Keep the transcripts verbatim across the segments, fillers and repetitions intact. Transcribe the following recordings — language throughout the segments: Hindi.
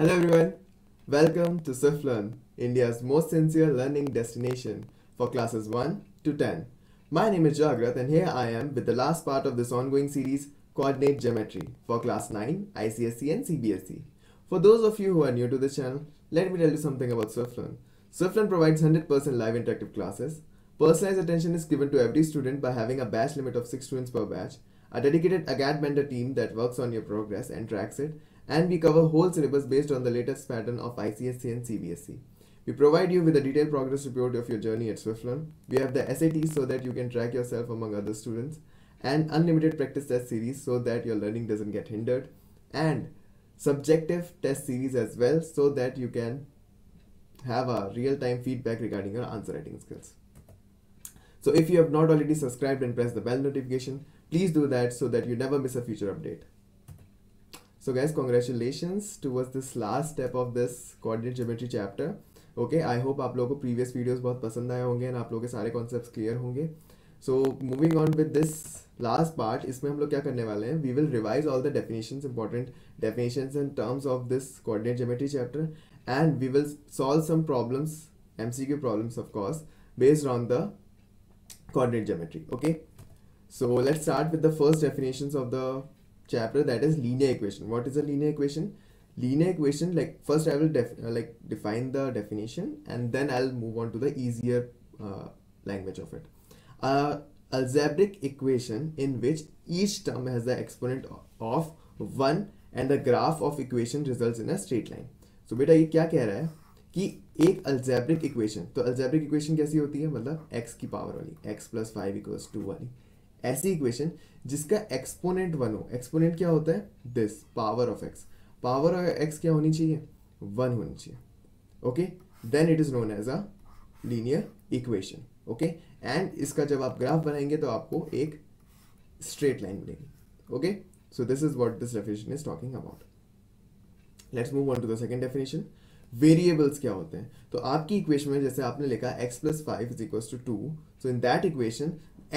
Hello everyone, welcome to Swiflearn, India's most sincere learning destination for classes one to ten. My name is Jagrat and here I am with the last part of this ongoing series, Coordinate Geometry for class nine, I C S E and C B S E. For those of you who are new to this channel, let me tell you something about Swiflearn. Swiflearn provides one hundred percent live interactive classes. Personalized attention is given to every student by having a batch limit of six students per batch, a dedicated A C A D mentor team that works on your progress and tracks it, and we cover whole syllabus based on the latest pattern of I C S E and C B S E. We provide you with a detailed progress report of your journey at Swiflearn. We have the S A T so that you can track yourself among other students, and unlimited practice test series so that your learning doesn't get hindered, and subjective test series as well so that you can have a real-time feedback regarding your answer writing skills. So if you have not already subscribed and pressed the bell notification, please do that so that you never miss a future update. So guys, congratulations towards this last step of this coordinate geometry chapter. Okay, I hope आप लोगों को previous videos बहुत पसंद आए होंगे और आप लोगों के सारे concepts clear होंगे. So moving on with this last part, इसमें हम लोग क्या करने वाले हैं? We will revise all the definitions, important definitions and terms of this coordinate geometry chapter, and we will solve some problems, M C Q problems of course, based on the coordinate geometry. Okay, so let's start with the first definitions of the chapter, that is linear equation. What is a linear equation? Linear equation, like first I will def uh, like define the definition and then I'll move on to the easier uh, language of it. Uh, algebraic equation in which each term has the exponent of one and the graph of equation results in a straight line. So बेटा ये क्या कह रहा है कि एक algebraic equation, तो algebraic equation कैसी होती है? मतलब x की पावर वाली, x plus five equals two वाली ऐसी इक्वेशन जिसका एक्सपोनेंट वन हो. एक्सपोनेंट क्या होता है? This power of x. Power of x क्या होनी चाहिए? वन होनी चाहिए. Okay, then it is known as a linear equation. Okay, and इसका जब आप ग्राफ बनाएंगे तो आपको एक स्ट्रेट लाइन मिलेगी. Okay, so this is what this definition is talking about. Let's move on to the second definition. Variables क्या होते हैं? तो आपकी इक्वेशन में जैसे आपने लिखा x plus five is equals to two, so in that equation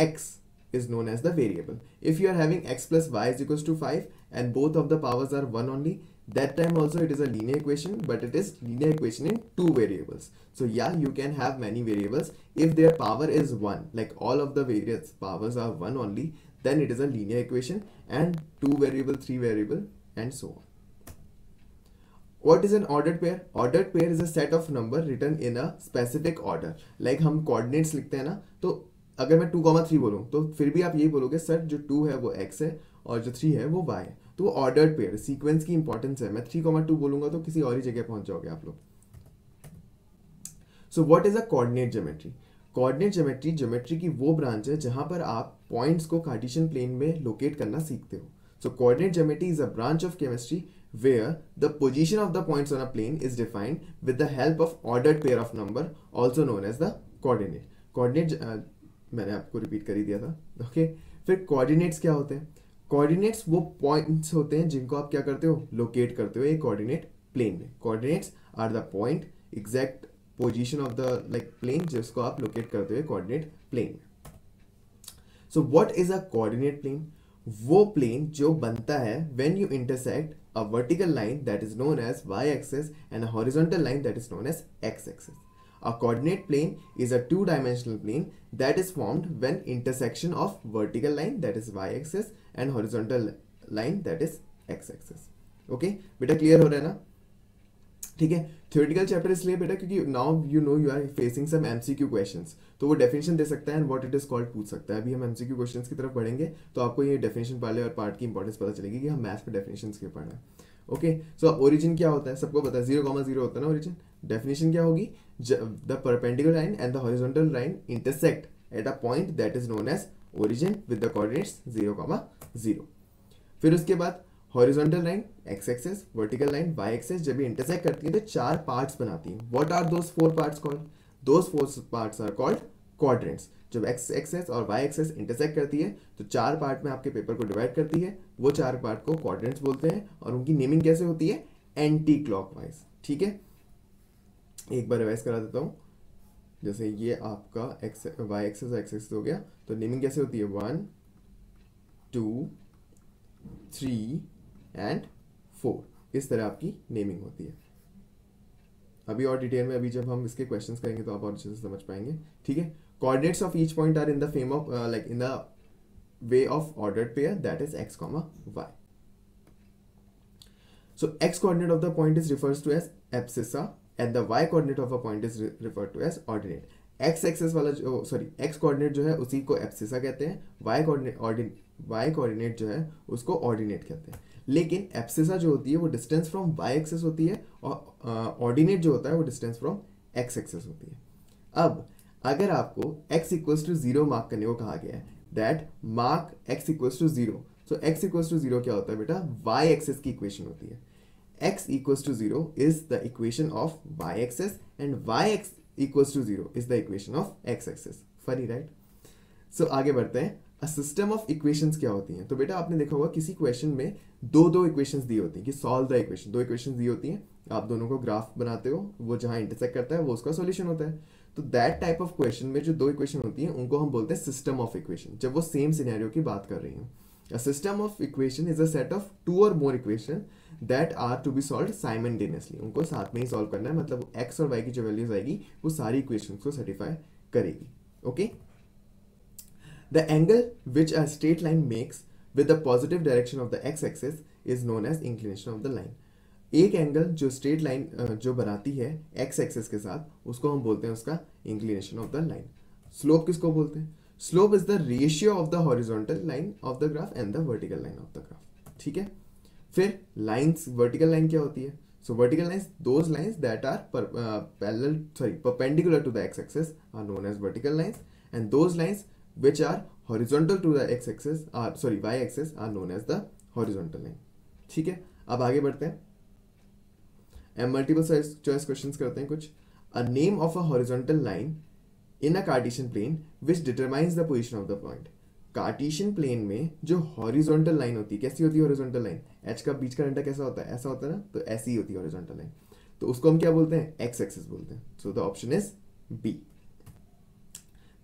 x is known as the variable. If you are having x plus y is equals to five and both of the powers are one only, that time also it is a linear equation, but it is linear equation in two variables. So yeah, you can have many variables. If their power is one, like all of the various powers are one only, then it is a linear equation, and two variable, three variable and so on. What is an ordered pair? Ordered pair is a set of number written in a specific order. Like हम coordinates लिखते हैं ना, तो अगर मैं टू कॉमा थ्री बोलूँ तो फिर भी आप यही बोलोगे सर जो टू है वो x है और जो थ्री है वो y है. तो वो ऑर्डर्ड पेयर, सीक्वेंस की इंपॉर्टेंस है. मैं थ्री कॉमा टू बोलूँगा तो किसी और ही जगह पहुँच जाओगे आप लोग. So what is a coordinate geometry? Coordinate geometry geometry की वो ब्रांच है जहाँ पर आप पॉइंट्स को कार्टेशियन प्लेन में लोकेट करना सीखते हो. So coordinate geometry is a branch of chemistry where the position of the points on a plane is defined with the help of ordered pair of number, also known as the coordinate. Coordinate uh, मैंने आपको रिपीट कर ही दिया था. ओके, फिर कोऑर्डिनेट्स क्या होते हैं? कोऑर्डिनेट्स वो पॉइंट्स होते हैं जिनको आप क्या करते हो? लोकेट करते हो एक कोऑर्डिनेट प्लेन में. Coordinates are the point, exact position of the like plane जिसको आप लोकेट करते हो coordinate plane. So what is a coordinate plane? वो प्लेन जो बनता है when you intersect a vertical line that is known as Y axis and a horizontal line that is known as x axis. A coordinate plane is a two-dimensional plane that is formed when intersection of vertical line, that is y-axis, and horizontal line, that is x-axis. Okay, बेटा clear हो रहा है ना? ठीक है. Theoretical chapter इसलिए बेटा क्योंकि now you know you are facing some M C Q questions. तो वो definition दे सकता है and what it is called पूछ सकता है. अभी हम M C Q questions की तरफ बढ़ेंगे तो आपको ये definition वाले और part की importance पता चलेगी कि हम math पे definitions क्यों पढ़ रहे हैं. ओके, सो ओरिजिन क्या होता है? सबको पता है जीरो कॉमा जीरो होता है ना ओरिजिन. डेफिनेशन क्या होगी? The perpendicular line and the horizontal line intersect at a point that is known as origin with the coordinates zero comma zero. फिर उसके बाद horizontal line x axis, vertical line Y axis जब भी इंटरसेक्ट करती है तो चार पार्ट्स बनाती है. What are those four parts called? Those four parts are called quadrants. जब एक्स एक्सेस और वाई एक्सेस इंटरसेक्ट करती है तो चार पार्ट में आपके पेपर को डिवाइड करती है. वो चार पार्ट को क्वाड्रेंट्स बोलते हैं और उनकी नेमिंग कैसे होती है? Anticlockwise. ठीक है, एक बार रिवाइज करा देता हूँ. जैसे ये आपका x Y axis x axis हो गया तो नेमिंग कैसे होती है? One, two, three and four. इस तरह आपकी नेमिंग होती है। अभी और डिटेल में अभी जब हम इसके क्वेश्चंस करेंगे तो आप और अच्छे से समझ पाएंगे। ठीक है, coordinates of each point are in the frame of like in the way of ordered pair that is x comma Y. So x coordinate of the point is refers to as abscissa and the y coordinate of a point is re referred to as ordinate. x axis वाला जो सॉरी x coordinate जो है उसी को abscissa कहते हैं, y coordinate ordinate y coordinate जो है उसको ordinate कहते हैं। लेकिन abscissa जो होती है वो distance from y axis होती है और ordinate जो होता है वो distance from x axis होती है। अब अगर आपको x equals to zero mark करने को कहा गया है that mark x equals to zero, so x equals to zero क्या होता है बेटा, y axis की equation होती है। x equals to zero is the equation of y-axis and y-x equals to zero is the equation of x-axis. Funny, right? So आगे बढ़ते हैं। A system of equations क्या होती हैं? तो बेटा आपने देखा होगा किसी question में दो दो equations दी होती हैं कि solve the equation, दो equations दी होती हैं, आप दोनों को ग्राफ बनाते हो, वो जहाँ इंटरसेक्ट करता है वो उसका सोल्यूशन होता है। तो दैट टाइप ऑफ क्वेश्चन में जो दो इक्वेशन होती हैं उनको हम बोलते हैं सिस्टम ऑफ इक्वेशन, जब वो सेम सिनेरियो की बात कर रही हूँ। A system of equation is a set of two or more equation that are to be solved simultaneously. उनको साथ में ही solve करना है, मतलब x और y की जो values आएगी वो सारी equations को satisfy करेगी। Okay? The angle which a straight line makes with the positive direction of the x-axis is known as inclination of the line. एक angle जो straight line जो बनाती है x-axis के साथ उसको हम बोलते हैं उसका inclination of the line. Slope किसको बोलते हैं? Slope is the ratio of the horizontal line of the graph and the vertical line of the graph. ठीक है, फिर लाइंस, वर्टिकल लाइन क्या होती है? So vertical lines those lines that are parallel sorry perpendicular to the x axis are known as vertical lines and those lines which are horizontal to the x axis are sorry Y axis are known as the horizontal line. ठीक है, अब आगे बढ़ते हैं एंड मल्टीपल चॉइस क्वेश्चन करते हैं कुछ। A name of a horizontal line in a Cartesian plane which determines the position of the point. Cartesian plane में जो हॉरिजॉन्टल लाइन होती है, कैसी होती है हॉरिजॉन्टल लाइन? एच का बीच का डंडा कैसा होता है, ऐसा होता है ना, तो ऐसी ही होती है हॉरिजॉन्टल लाइन। तो उसको हम क्या बोलते हैं? एक्स एक्सिस बोलते हैं। So the option is B.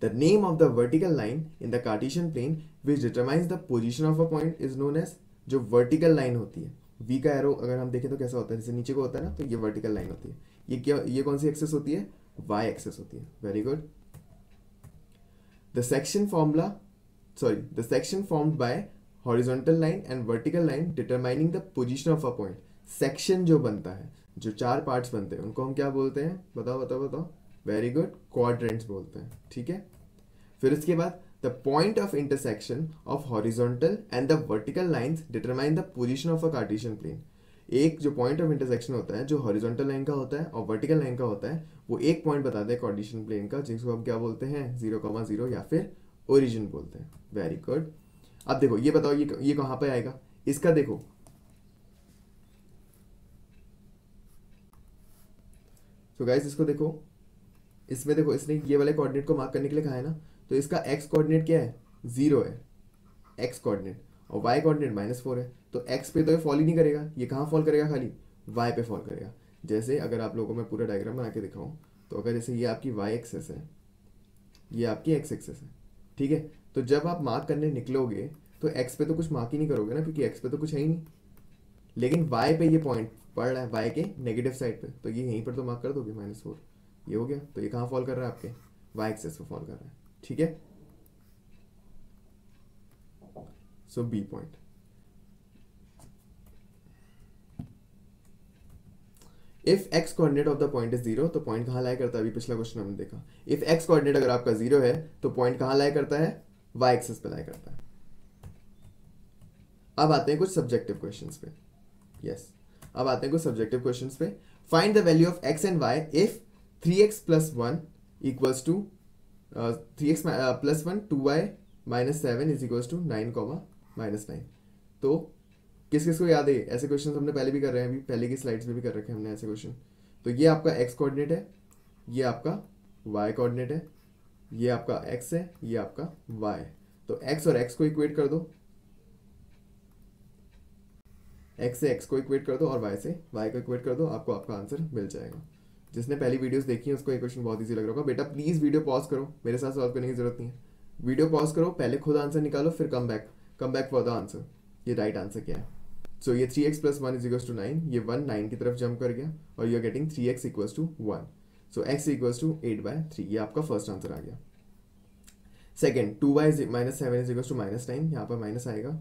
The name of the vertical line in the Cartesian plane which determines the position of a point is known as, जो वर्टिकल लाइन होती है, वी का एरो अगर हम देखें तो कैसा होता है, जैसे नीचे को होता है ना, तो ये वर्टिकल लाइन होती है। ये क्या, ये कौन सी एक्सिस होती है? वाई एक्सिस होती है। Very good. The section formula, sorry, the section formed by horizontal line and vertical line determining the position of a point. Section जो बनता है, जो चार parts बनते हैं, उनको हम क्या बोलते हैं? बताओ बताओ बताओ। Very good, quadrants बोलते हैं। ठीक है, फिर इसके बाद the point of intersection of horizontal and the vertical lines determine the position of a Cartesian plane. एक जो point of intersection होता है, जो horizontal line का होता है और vertical line का होता है, वो एक पॉइंट बताते हैं कार्टेशियन प्लेन का, जिसको हम क्या बोलते हैं? जीरो कॉमा जीरो या फिर ओरिजिन बोलते हैं। Very good. अब देखो ये बताओ ये ये कहां पे आएगा, इसका देखो सो so गाइस इसको देखो, इसमें देखो इसने ये वाले कोऑर्डिनेट को मार्क करने के लिए कहा है ना, तो इसका एक्स कोऑर्डिनेट क्या है? जीरो है एक्स कोऑर्डिनेट और वाई कोऑर्डिनेट माइनस फोर है, तो एक्स पे तो ये फॉल ही नहीं करेगा, ये कहाँ फॉल करेगा? खाली वाई पे फॉल करेगा। जैसे अगर आप लोगों को मैं पूरा डायग्राम बना के दिखाऊं तो अगर जैसे ये आपकी y एक्सेस है, ये आपकी x एक्सेस है, ठीक है, तो जब आप मार्क करने निकलोगे तो x पे तो कुछ मार्क ही नहीं करोगे ना, क्योंकि x पे तो कुछ है ही नहीं, लेकिन y पे ये पॉइंट पड़ रहा है y के नेगेटिव साइड पे, तो ये यहीं पर तो मार्क कर दोगे माइनस फोर, ये हो गया। तो ये कहाँ फॉल कर रहा है? आपके वाई एक्सेस पर फॉल कर रहा है। ठीक है, so B point. If x coordinate of the point is zero, तो पॉइंट कहाँ लाया करता है? अभी पिछला क्वेश्चन हमने देखा, इफ एक्स कोऑर्डिनेट अगर आपका जीरो है तो पॉइंट कहाँ लाया करता है? वाई एक्सिस पे लाया करता है। अब आते हैं कुछ सब्जेक्टिव क्वेश्चंस पे। Yes yes. अब आते हैं कुछ सब्जेक्टिव क्वेश्चंस पे। Find the value of x and Y if three x plus one equals to three x plus one two y minus seven is equals to nine comma minus nine. तो किस किस को याद है? ऐसे क्वेश्चन हमने पहले भी कर रहे हैं, अभी पहले की स्लाइड्स में भी कर रखे हैं हमने ऐसे क्वेश्चन। तो ये आपका एक्स कोऑर्डिनेट है, ये आपका वाई कोऑर्डिनेट है, ये आपका एक्स है, ये आपका वाई। तो एक्स और एक्स को इक्वेट कर दो, एक्स से एक्स को इक्वेट कर दो और वाई से वाई को इक्वेट कर दो, आपको आपका आंसर मिल जाएगा। जिसने पहली वीडियोस देखी है उसको ये क्वेश्चन बहुत ईजी लग रहा होगा। बेटा प्लीज़ वीडियो पॉज करो, मेरे साथ सॉल्व करने की जरूरत नहीं है, वीडियो पॉज करो, पहले खुद आंसर निकालो, फिर come back come back for the answer, ये राइट आंसर क्या है। सो so, ये three x plus one is equal to nine, ये वन नाइन की तरफ जंप कर गया और you are getting three x equal to one, so x equal to eight by three, ये आपका फर्स्ट आंसर आ गया। Second, two y minus seven is equal to minus nine, यहाँ पर माइनस आएगा,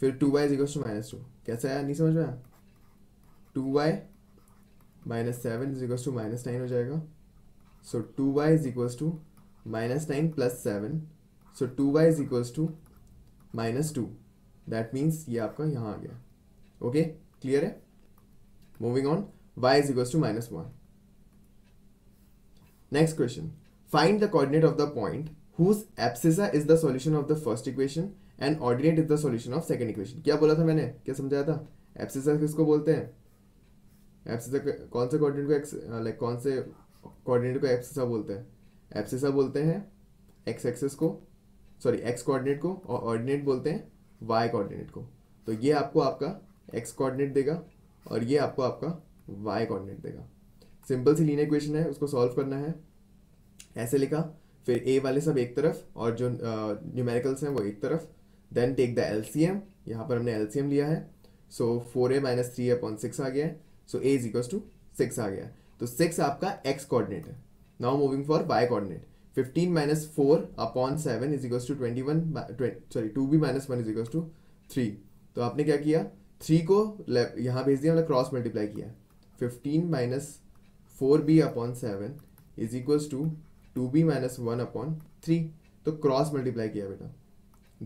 फिर two y is equal to minus two, कैसा आया नहीं समझ में आया, two y minus seven is equal to minus nine हो जाएगा, so two y is equal to minus nine plus seven, so two y is equal to minus two, that means ये आपका यहाँ आ गया। Okay okay? क्लियर है। Moving on, y is equal to minus one. Next question, find the coordinate of the point whose abscissa is the solution of the first equation and ordinate is the solution of second equation. क्या बोला था मैंने, क्या समझाया था, एब्सिसा किसको बोलते हैं, एब्सिसा कौन से कोऑर्डिनेट को, लाइक कौन से कोऑर्डिनेट को एब्सिसा बोलते हैं, एब्सिसा बोलते हैं एक्स एक्सेस को, सॉरी एक्स कोऑर्डिनेट को, और ऑर्डिनेट बोलते हैं वाई कोऑर्डिनेट को। तो ये आपको आपका एक्स कोऑर्डिनेट देगा और ये आपको आपका वाई कोऑर्डिनेट देगा। सिंपल सी लीनियर इक्वेशन है, उसको सॉल्व करना है, ऐसे लिखा, फिर ए वाले सब एक तरफ और जो न्यूमेरिकल्स हैं वो एक तरफ, देन टेक द एलसीएम, यहाँ पर हमने एलसीएम लिया है, so four a minus three upon six आ गया है, सो a is equal to six आ गया है, तो सिक्स आपका एक्स कोऑर्डिनेट है। Now moving for y coordinate, fifteen minus four upon seven is equal to twenty one, sorry two b minus one is equal to three, तो आपने क्या किया, थ्री को यहाँ भेज दिया, हमने क्रॉस मल्टीप्लाई किया, fifteen minus four b upon seven is equal to two b minus one upon three, तो क्रॉस मल्टीप्लाई किया बेटा,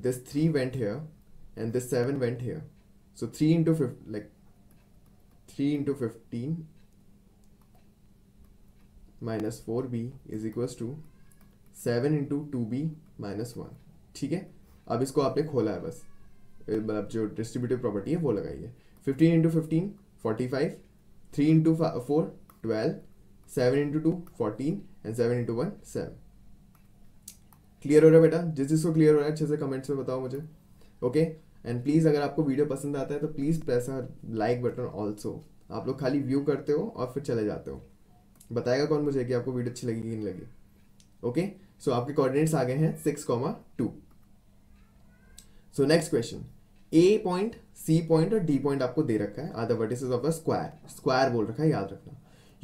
this three went here and this seven went here, so three into fift like three into fifteen minus four b is equal to seven into two b minus one. ठीक है, अब इसको आपने खोला है बस, मतलब जो डिस्ट्रीब्यूटिव प्रॉपर्टी है वो लगाई है, fifteen into fifteen forty five, three into four twelve, seven into two fourteen and seven into one seven. Clear हो रहा है बेटा, जिस जिसको क्लियर हो रहा है अच्छे से कमेंट्स में बताओ मुझे। ओके, एंड प्लीज़ अगर आपको वीडियो पसंद आता है तो please press like button also. आप लोग खाली व्यू करते हो और फिर चले जाते हो, बताएगा कौन मुझे कि आपको वीडियो अच्छी लगी कि नहीं लगी। Okay okay? सो so, आपके कोऑर्डिनेट्स आ गए हैं six comma two. So next question, A point, C point और डी पॉइंट आपको दे रखा है, are the vertices of a square, square बोल रखा है, याद रखना।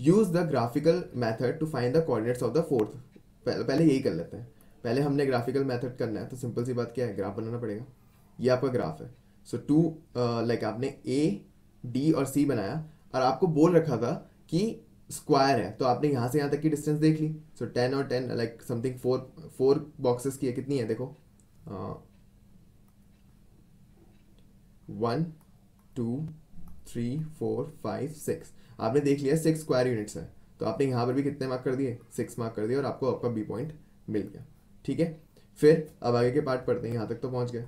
Use the graphical method to find the coordinates of the fourth, पहले यही कर लेते हैं, पहले हमने ग्राफिकल मेथड करना है, तो सिंपल सी बात क्या है, ग्राफ बनाना पड़ेगा। ये आपका ग्राफ है, सो टू लाइक आपने ए, डी और सी बनाया और आपको बोल रखा था कि स्क्वायर है, तो आपने यहाँ से यहाँ तक की डिस्टेंस देख ली, सो so, टेन और ten like something four four boxes की है, कितनी है देखो, one two three four five six, आपने देख लिया सिक्स स्क्वायर यूनिट्स है, तो आपने यहाँ पर भी कितने मार्क कर दिए, सिक्स मार्क कर दिए और आपको आपका बी पॉइंट मिल गया। ठीक है, फिर अब आगे के पार्ट पढ़ते हैं, यहाँ तक तो पहुँच गए।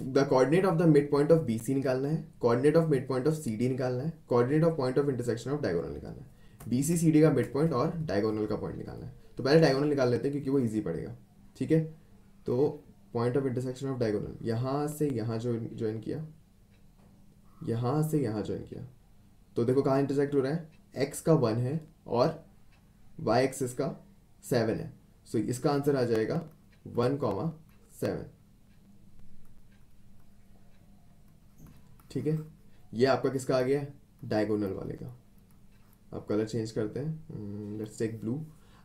The coordinate of the mid point of B C निकालना है, coordinate of mid point of C D निकालना है, coordinate of point of intersection of diagonal निकालना है, बी सी सी डी का मिड पॉइंट और डायगोनल का पॉइंट निकालना है। तो पहले डायगोनल निकाल लेते हैं क्योंकि वो इजी पड़ेगा। ठीक है, तो point of intersection of diagonal, यहाँ से यहाँ जो ज्वाइन किया, यहाँ से यहाँ ज्वाइन किया, तो देखो कहाँ इंटरसेक्ट हो रहा है, एक्स का वन है और वाई एक्सिस का सेवन है, सो so, इसका आंसर आ जाएगा वन कॉमा सेवन। ठीक है, ये आपका किसका आ गया, डायगोनल वाले का। अब कलर चेंज करते हैं, लेट्स टेक ब्लू।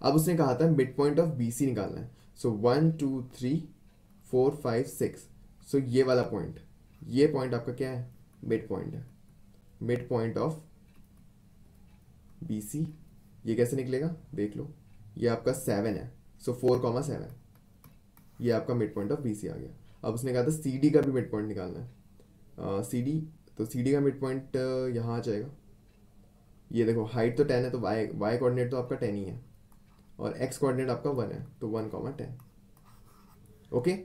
अब उसने कहा था mid point of B C निकालना है, so one two three four five six, so ये वाला पॉइंट, ये पॉइंट आपका क्या है, मिड पॉइंट है, mid point of B C. ये कैसे निकलेगा देख लो, ये आपका सेवन है, सो फोर कॉमा सेवन, ये आपका mid point of B C आ गया। अब उसने कहा था सी डी का भी मिड पॉइंट निकालना है, सी डी, तो सी डी का मिड पॉइंट यहाँ आ जाएगा, ये देखो हाइट तो टेन है, तो वाई वाई कोऑर्डिनेट तो आपका टेन ही है और एक्स कोऑर्डिनेट आपका वन है, तो वन कॉमा टेन। ओके,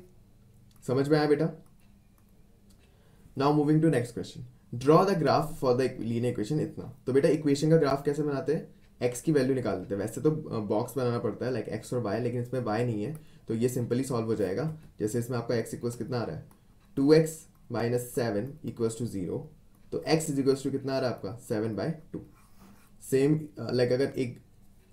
समझ में आया बेटा। Now moving to next question, draw the graph for the linear equation. इतना तो बेटा इक्वेशन का ग्राफ कैसे बनाते हैं, एक्स की वैल्यू निकाल लेते हैं, वैसे तो बॉक्स बनाना पड़ता है लाइक एक्स और वाई, लेकिन इसमें वाई नहीं है तो ये सिंपली सॉल्व हो जाएगा। जैसे इसमें आपका एक्स इक्वल्स कितना आ रहा है, two x minus seven equals to zero, तो एक्स इज इक्वल्स टू कितना आ रहा है आपका, seven by two. Same like अगर एक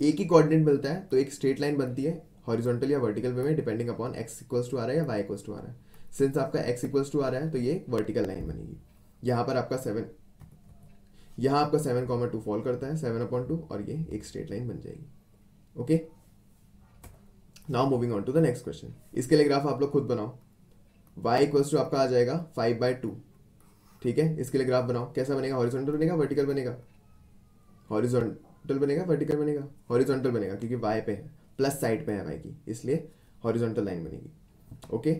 एक ही कोऑर्डिनेट मिलता है तो एक स्ट्रेट लाइन बनती है हॉरिजॉन्टल या वर्टिकल वे में depending upon x equals to आ रहा है या वाई इक्वल्स टू आ रहा है. सिंस आपका एक्स इक्वल्स टू आ रहा है तो ये वर्टिकल लाइन बनेगी. यहाँ पर आपका सेवन यहाँ आपका सेवन कॉमा टू फॉल करता है, सेवन अपॉन टू, और ये एक स्ट्रेट लाइन बन जाएगी. Okay, now moving on to the next question. इसके लिए ग्राफ आप लोग खुद बनाओ. y इक्वल्स टू आपका आ जाएगा फाइव बाई टू. ठीक है, इसके लिए ग्राफ बनाओ. कैसा बनेगा? हॉरिजॉन्टल बनेगा, वर्टिकल बनेगा? हॉरिजॉन्टल बनेगा, वर्टिकल बनेगा? हॉरिजॉन्टल बनेगा क्योंकि y पे है, प्लस साइड पे है y की, इसलिए हॉरिजॉन्टल लाइन बनेगी. Okay,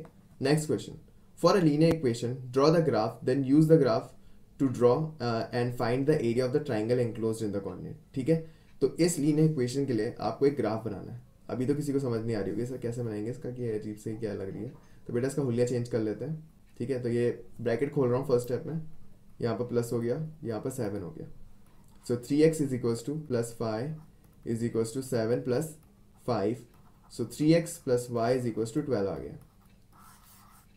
next question. For a linear equation draw the graph then use the graph to draw and find the area of the triangle enclosed in the coordinate. ठीक है, तो इस लीनियर इक्वेशन के लिए आपको एक ग्राफ बनाना है. अभी तो किसी को समझ नहीं आ रही होगी सर कैसे बनाएंगे इसका, कि अजीब से क्या लग रही है. तो बेटा इसका हुलिया चेंज कर लेते हैं. ठीक है, तो ये ब्रैकेट खोल रहा हूँ फर्स्ट स्टेप में. यहाँ पर प्लस हो गया, यहाँ पर सेवन हो गया. So three x is equals to plus five is equals to seven plus five. So three x plus y is equals to twelve आ गया.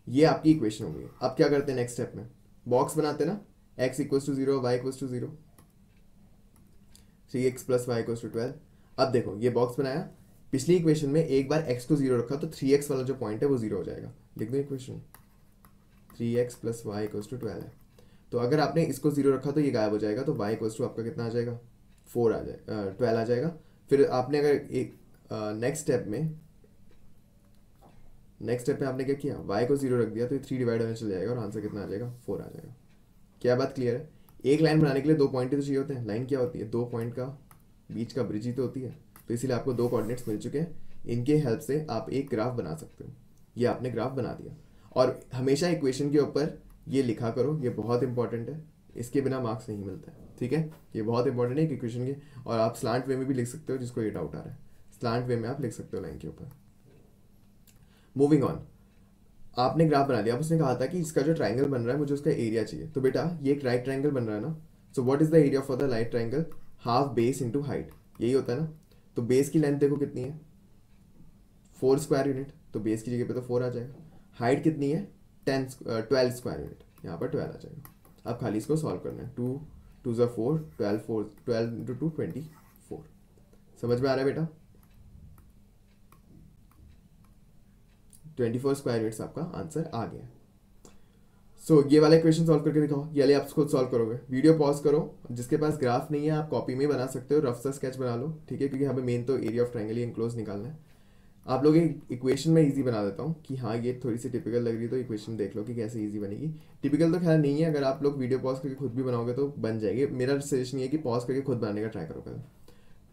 ये आपकी इक्वेशन हो गई. अब क्या करते हैं नेक्स्ट स्टेप में? बॉक्स बनाते ना, x equals to zero, y equals to zero, three x plus y equals to twelve. अब देखो ये बॉक्स बनाया. पिछली इक्वेशन में एक बार x को जीरो रखा तो थ्री एक्स वाला जो पॉइंट है वो जीरो हो जाएगा. लिख दो equation, three x plus y equals to twelve है. तो अगर आपने इसको जीरो रखा तो ये गायब हो जाएगा. तो y इक्वल्स टू आपका कितना आ जाएगा? फोर आ जाएगा, ट्वेल्व आ जाएगा. फिर आपने अगर एक नेक्स्ट स्टेप में नेक्स्ट स्टेप में आपने क्या किया? y को जीरो रख दिया तो ये थ्री डिवाइड होने चले जाएगा और आंसर कितना आ जाएगा? फोर आ जाएगा. क्या बात क्लियर है? एक लाइन बनाने के लिए दो पॉइंट ही तो चाहिए होते हैं. लाइन क्या होती है? दो पॉइंट का बीच का ब्रिज ही तो होती है. तो इसीलिए आपको दो कोऑर्डिनेट्स मिल चुके हैं. इनके हेल्प से आप एक ग्राफ बना सकते हो. ये आपने ग्राफ बना दिया. और हमेशा इक्वेशन के ऊपर ये लिखा करो, ये बहुत इंपॉर्टेंट है. इसके बिना मार्क्स नहीं मिलता है. ठीक है, ये बहुत इंपॉर्टेंट है इक्वेशन के. और आप स्लांट वे में भी लिख सकते हो, जिसको ये डाउट आ रहा है. स्लांट वे में आप लिख सकते हो लाइन के ऊपर. मूविंग ऑन, आपने ग्राफ बना दिया. आप उसने कहा था कि इसका जो ट्राइंगल बन रहा है मुझे उसका एरिया चाहिए. तो बेटा ये एक राइट ट्राइंगल बन रहा है ना. So what is the area for the right triangle? Half base into height, यही होता है ना. तो बेस की लेंथ देखो कितनी है, फोर स्क्वायर यूनिट. तो बेस की जगह पे तो फोर आ जाएगा. हाइट कितनी है? Ten twelve square unit. यहाँ पर ट्वेल्व आ जाएगा. अब खाली इसको सॉल्व करना है. टू टू ज़ा four, twelve four twelve into two twenty four. समझ में आ रहा है बेटा? ट्वेंटी फोर स्क्वायर यूनिट्स आपका आंसर आ गया. सो so, ये वाला क्वेश्चन सॉल्व करके दिखाओ. ये वाले आप खुद सॉल्व करोगे. वीडियो पॉज करो. जिसके पास ग्राफ नहीं है आप कॉपी में बना सकते हो, रफ सा स्केच बना लो. ठीक है, क्योंकि हमें मेन तो एरिया ऑफ ट्राइंगल एनक्लोज निकालना है. आप लोग इक्वेशन में ईजी बना देता हूँ कि हाँ ये थोड़ी सी टिपिकल लग रही है, तो इक्वेशन देख लो कि कैसे ईजी बनेगी. टिपिकल तो ख्याल नहीं है. अगर आप लोग वीडियो पॉज करके खुद भी बनाओगे तो बन जाएगी. मेरा सजेशन ये है कि पॉज करके खुद बनाने का ट्राई करो. पहले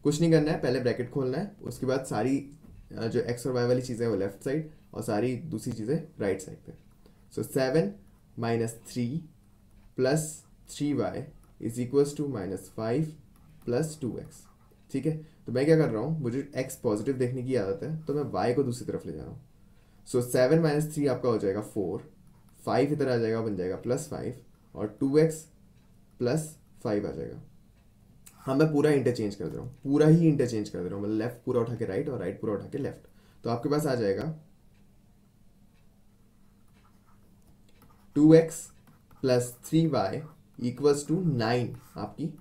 कुछ नहीं करना है, पहले ब्रैकेट खोलना है. उसके बाद सारी जो एक्स और वाई वाली चीज़ें वो लेफ्ट साइड और सारी दूसरी चीज़ें राइट साइड पे. So seven minus three plus three y is equals to minus five plus two x. ठीक है, तो मैं क्या कर रहा हूँ, मुझे एक्स पॉजिटिव देखने की आदत है तो मैं वाई को दूसरी तरफ ले जा रहा हूँ. सो सेवन माइनस थ्री आपका हो जाएगा फोर, फाइव इधर आ जाएगा, बन जाएगा प्लस फाइव, और टू एक्स प्लस फाइव आ जाएगा. हाँ, मैं पूरा इंटरचेंज कर दे रहा हूँ, पूरा ही इंटरचेंज कर दे रहा हूँ. मतलब लेफ्ट पूरा उठा के राइट और राइट पूरा उठा के लेफ्ट. तो आपके पास आ जाएगा two x plus three y equals to nine. आपकी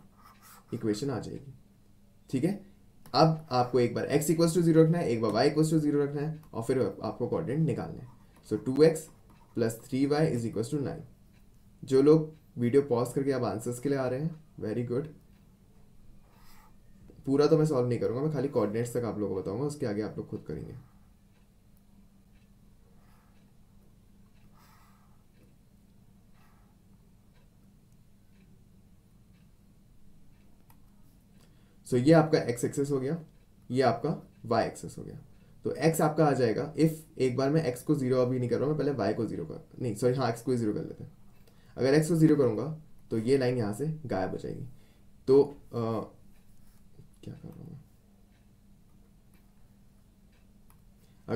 इक्वेशन आ जाएगी. ठीक है, अब आपको एक बार x इक्वल्स टू जीरो रखना है, एक बार y इक्वल्स टू जीरो रखना है, और फिर आपको कोऑर्डिनेट निकालना है. So two x plus three y is equals to nine. जो लोग वीडियो पॉज करके आप आंसर्स के लिए आ रहे हैं, वेरी गुड. पूरा तो मैं सॉल्व नहीं करूंगा, मैं खाली कोऑर्डिनेट्स तक आप लोगों को बताऊंगा. उसके आगे आप लोग खुद करेंगे. सो so, ये आपका x एक्सेस हो गया, ये आपका y एक्सेस हो गया. तो x आपका आ जाएगा, इफ एक बार मैं x को जीरो अभी नहीं कर रहा हूँ, मैं पहले y को जीरो कर नहीं सॉरी हाँ x को जीरो कर लेते हैं. अगर x को जीरो करूँगा तो ये लाइन यहाँ से गायब हो जाएगी. तो आ, क्या कर रहा हूँ,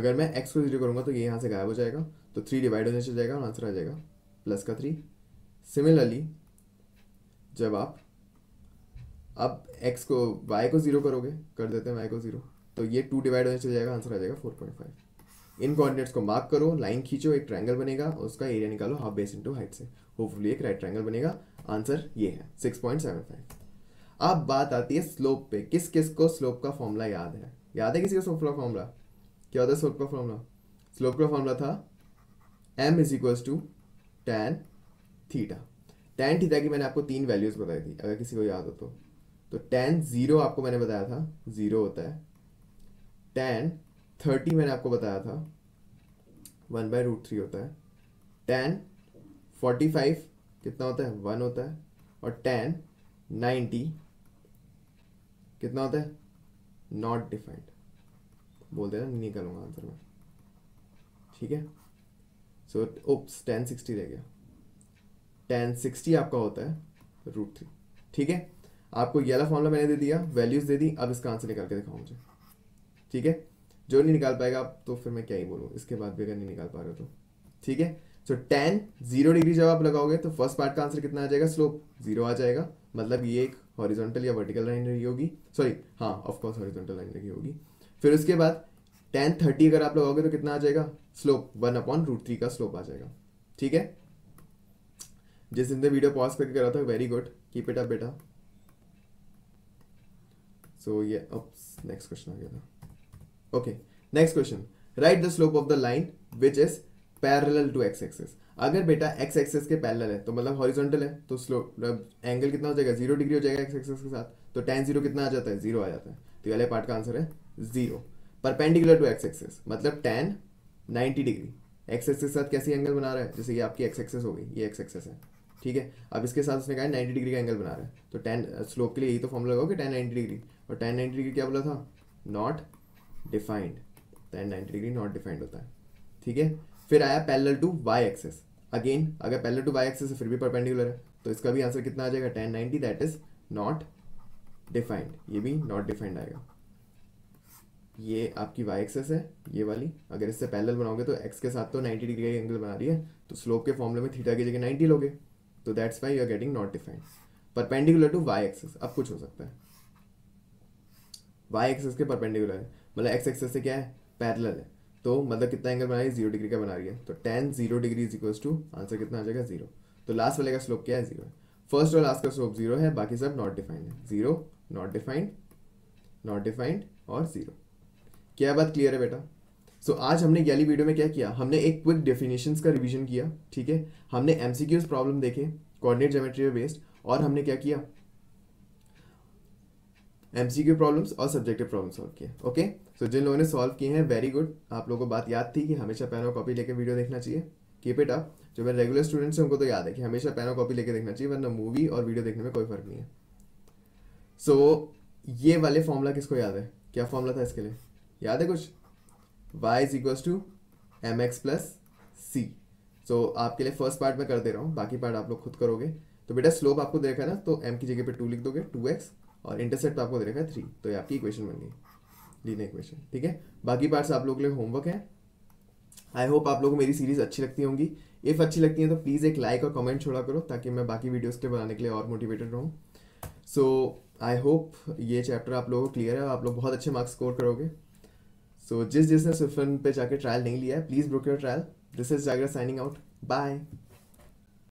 अगर मैं x को जीरो करूँगा तो ये यहाँ से गायब हो जाएगा. तो थ्री डिवाइड होने से जाएगा और आंसर आ जाएगा प्लस का थ्री. सिमिलरली जब आप अब x को y को जीरो करोगे, कर देते हैं y को जीरो, तो ये टू डिवाइड होने चल जाएगा, आंसर आ जाएगा फोर पॉइंट फाइव. इन कोऑर्डिनेट्स को मार्क करो, लाइन खींचो, एक ट्रायंगल बनेगा, उसका एरिया निकालो हाफ बेस इनटू हाइट से. होपफुली एक राइट ट्रायंगल बनेगा. आंसर ये है सिक्स पॉइंट सेवन फाइव. अब बात आती है स्लोप पे. किस किस को स्लोप का फॉर्मूला याद है? याद है किसी को स्लोप का फॉर्मूला? क्या होता है स्लोप का फॉर्मूला? स्लोप का फॉर्मूला था m is equals to tan theta. Tan theta की मैंने आपको तीन वैल्यूज बताई थी अगर किसी को याद हो तो। तो टेन जीरो आपको मैंने बताया था, जीरो होता है। टेन थर्टी मैंने आपको बताया था, वन बाई रूट थ्री होता है। टेन फोर्टी फाइव कितना होता है, वन होता है। और टेन नाइन्टी कितना होता है, नॉट डिफाइंड। बोल देना नहीं करूँगा आंसर में, ठीक है। सो ओप्स टेन सिक्सटी रह गया। टेन सिक्सटी आपका होता है रूट थ्री, ठीक है। आपको ये वाला फॉर्मूला मैंने दे दिया, वैल्यूज दे दी। अब इसका आंसर निकाल के दिखाओ मुझे, ठीक है। जो नहीं निकाल पाएगा आप तो फिर मैं क्या ही बोलूँ, इसके बाद भी अगर नहीं निकाल पा रहे तो ठीक है। सो टेन जीरो डिग्री जब आप लगाओगे तो फर्स्ट पार्ट का आंसर कितना आ जाएगा, स्लोप जीरो आ जाएगा। मतलब ये एक हॉरिजॉन्टल या वर्टिकल लाइन रही होगी, सॉरी हाँ ऑफकोर्स हॉरिजॉन्टल लाइन रही होगी। फिर उसके बाद टेन थर्टी अगर आप लगाओगे तो कितना आ जाएगा, slope one upon root three का स्लोप आ जाएगा, ठीक है। जिस दिन वीडियो पॉज करके करा था, very good, keep it up बेटा। सो ये अब नेक्स्ट क्वेश्चन आ गया था। Okay next question, right the slope of the line which is parallel to x axis. अगर बेटा एक्स एक्सेस के पैरेलल है तो मतलब हॉरिजॉन्टल है तो स्लोप एंगल कितना हो जाएगा, जीरो डिग्री हो जाएगा एक्स एक्सेस के साथ। तो टेन जीरो कितना आ जाता है, जीरो आ जाता है। तो पहले पार्ट का आंसर है zero. Perpendicular to x axis मतलब tan ninety degree x axis के साथ कैसी एंगल बना रहा है, जैसे कि आपकी एक्स एक्सेस हो गई, ये एक्स एक्सेस है, ठीक है। अब इसके साथ उसने कहा नाइन्टी डिग्री का एंगल बना रहा है। तो टेन स्लोप के लिए यही तो फॉर्मूला होगा टेन नाइन्टी डिग्री। और टेन नाइन्टी डिग्री क्या बोला था, not defined. Tan ninety degree not defined होता है, ठीक है। फिर आया parallel to y axis. Again अगर पैरेलल टू वाई एक्सेस है फिर भी परपेंडिकुलर है तो इसका भी आंसर कितना आ जाएगा, tan ninety, that is not defined. ये भी नॉट डिफाइंड आएगा। ये आपकी वाई एक्सेस है ये वाली, अगर इससे पैरेलल बनाओगे तो एक्स के साथ तो नाइन्टी डिग्री का एंगल बना रही है तो स्लोप के फॉर्मूले में थीटा की जगह नाइन्टी लोगे तो that's why you are getting not defined. Perpendicular to y axis, अब कुछ हो सकता है। वाई एक्सेस के परपेंडिकुलर है मतलब एक्स एक्सेस से क्या है, पैरेलल है। तो मतलब कितना एंगल बना रही है, जीरो डिग्री का बना रही है। तो tan zero degree is equals to answer कितना आ जाएगा, जीरो। तो लास्ट वाले का स्लोप क्या है, जीरो है। फर्स्ट और लास्ट का स्लोप जीरो है, बाकी सब नॉट डिफाइंड है। Zero, not defined, not defined और जीरो। क्या बात क्लियर है बेटा? सो so, आज हमने ये वाली वीडियो में क्या किया, हमने एक क्विक डेफिनेशंस का रिवीजन किया, ठीक है। हमने एमसीक्यूज प्रॉब्लम देखे कोऑर्डिनेट ज्योमेट्री बेस्ड, और हमने क्या किया, एमसीक्यू प्रॉब्लम्स और सब्जेक्टिव प्रॉब्लम सॉल्व किए। ओके सो जिन लोगों ने सॉल्व किए हैं वेरी गुड, आप लोगों को बात याद थी कि हमेशा पेन और कॉपी लेके वीडियो देखना चाहिए। Keep it up. जो मेरे रेगुलर स्टूडेंट्स हैं उनको तो याद है कि हमेशा पेन और कॉपी लेके देखना चाहिए, वरना मूवी और वीडियो देखने में कोई फर्क नहीं है। सो so, ये वाले फॉर्मूला किसको याद है, क्या फॉर्मूला था इसके लिए याद है कुछ, y is equals to m x plus c. So आपके लिए फर्स्ट पार्ट में कर दे रहा हूँ, बाकी पार्ट आप लोग खुद करोगे। तो बेटा स्लोप आपको देखा ना तो एम की जगह पे टू लिख दोगे, टू एक्स, और इंटरसेप्ट आपको दे रखा है थ्री। तो ये आपकी इक्वेशन बन गई, लीनियर इक्वेशन, ठीक है। बाकी पार्ट्स आप लोगों के लिए होमवर्क है। आई होप आप लोगों को मेरी सीरीज अच्छी लगती होंगी। इफ़ अच्छी लगती है तो प्लीज़ एक लाइक और कमेंट छोड़ा करो ताकि मैं बाकी वीडियोस के बनाने के लिए और मोटिवेटेड रहूँ। सो आई होप ये चैप्टर आप लोगों को क्लियर है, आप लोग बहुत अच्छे मार्क्स स्कोर करोगे। सो so, जिस जिसने स्विफ्लर्न पे जाकर ट्रायल नहीं लिया है please book your trial. This is Jagrat signing out, bye.